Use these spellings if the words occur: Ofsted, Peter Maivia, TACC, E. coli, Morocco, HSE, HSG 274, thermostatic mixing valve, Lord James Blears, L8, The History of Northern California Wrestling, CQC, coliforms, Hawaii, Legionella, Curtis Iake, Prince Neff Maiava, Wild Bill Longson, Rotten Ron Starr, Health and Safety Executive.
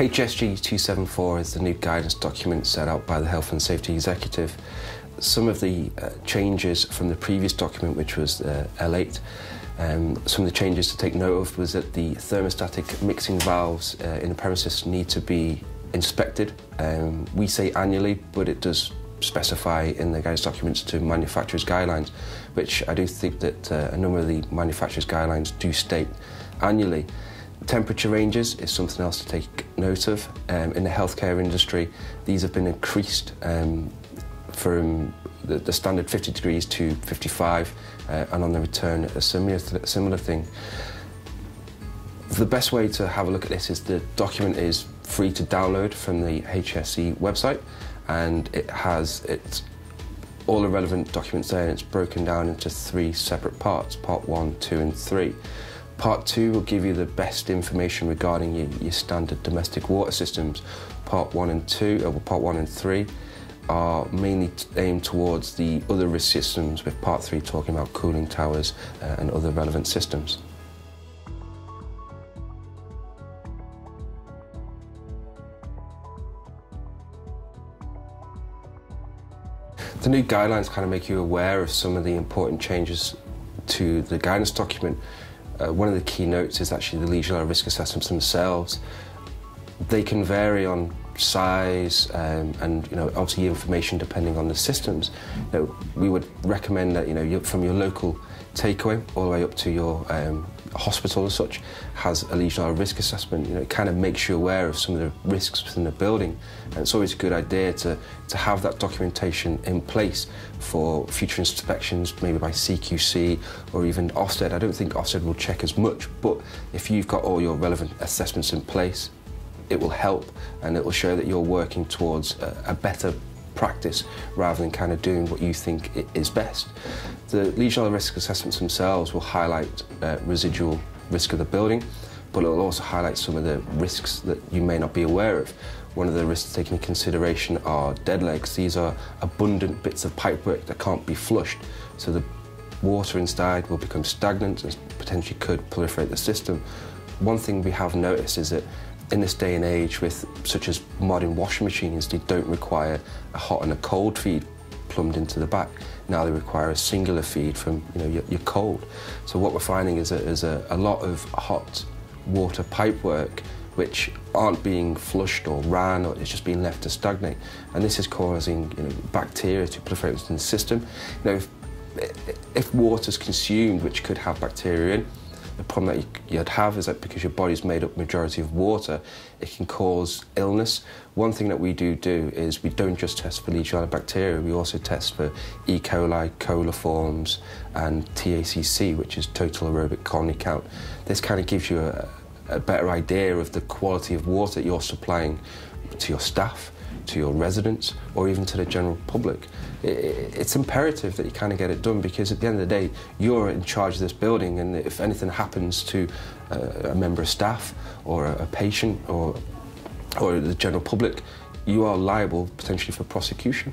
HSG 274 is the new guidance document set out by the Health and Safety Executive. Some of the changes from the previous document, which was L8, some of the changes to take note of was that the thermostatic mixing valves in the premises need to be inspected. We say annually, but it does specify in the guidance documents to manufacturers' guidelines, which I do think that a number of the manufacturers' guidelines do state annually. Temperature ranges is something else to take note of. In the healthcare industry, these have been increased from the standard 50 degrees to 55, and on the return, a similar thing. The best way to have a look at this is the document is free to download from the HSE website, and it has all the relevant documents there, and it's broken down into three separate parts: part 1, 2 and 3. Part 2 will give you the best information regarding your standard domestic water systems. Part 1 and 3 are mainly aimed towards the other risk systems, with part 3 talking about cooling towers and other relevant systems. The new guidelines kind of make you aware of some of the important changes to the guidance document. One of the key notes is actually the Legionella risk assessments themselves. They can vary on size and obviously information depending on the systems. We would recommend that from your local takeaway all the way up to your hospital as such has a Legionella risk assessment. It kind of makes you aware of some of the risks within the building, and it's always a good idea to have that documentation in place for future inspections, maybe by CQC or even Ofsted. I don't think Ofsted will check as much, but if you've got all your relevant assessments in place, it will help and it will show that you're working towards a better practice rather than kind of doing what you think is best. The Legionella risk assessments themselves will highlight residual risk of the building, but it will also highlight some of the risks that you may not be aware of. One of the risks taken into consideration are dead legs. These are abundant bits of pipework that can't be flushed, so the water inside will become stagnant and potentially could proliferate the system. One thing we have noticed is that in this day and age, with such as modern washing machines, they don't require a hot and a cold feed plumbed into the back. Now they require a singular feed from your cold. So what we're finding is that there's a lot of hot water pipework which aren't being flushed or ran, or it's just being left to stagnate, and this is causing bacteria to proliferate within the system. If water's consumed, which could have bacteria in, the problem that you'd have is that because your body's made up majority of water, it can cause illness. One thing that we do is we don't just test for Legionella bacteria, we also test for E. coli, coliforms and TACC, which is total aerobic colony count. This kind of gives you a better idea of the quality of water you're supplying to your staff, to your residents, or even to the general public. It's imperative that you kind of get it done, because at the end of the day, you're in charge of this building, and if anything happens to a member of staff or a patient or the general public, you are liable potentially for prosecution.